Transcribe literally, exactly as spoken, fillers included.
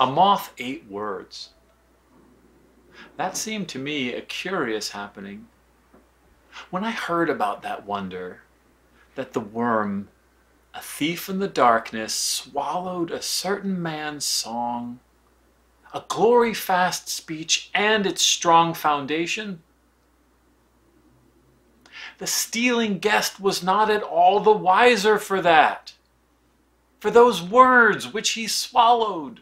A moth ate words. That seemed to me a curious happening. When I heard about that wonder, that the worm, a thief in the darkness, swallowed a certain man's song, a glory fast speech and its strong foundation, the stealing guest was not at all the wiser for that, for those words which he swallowed.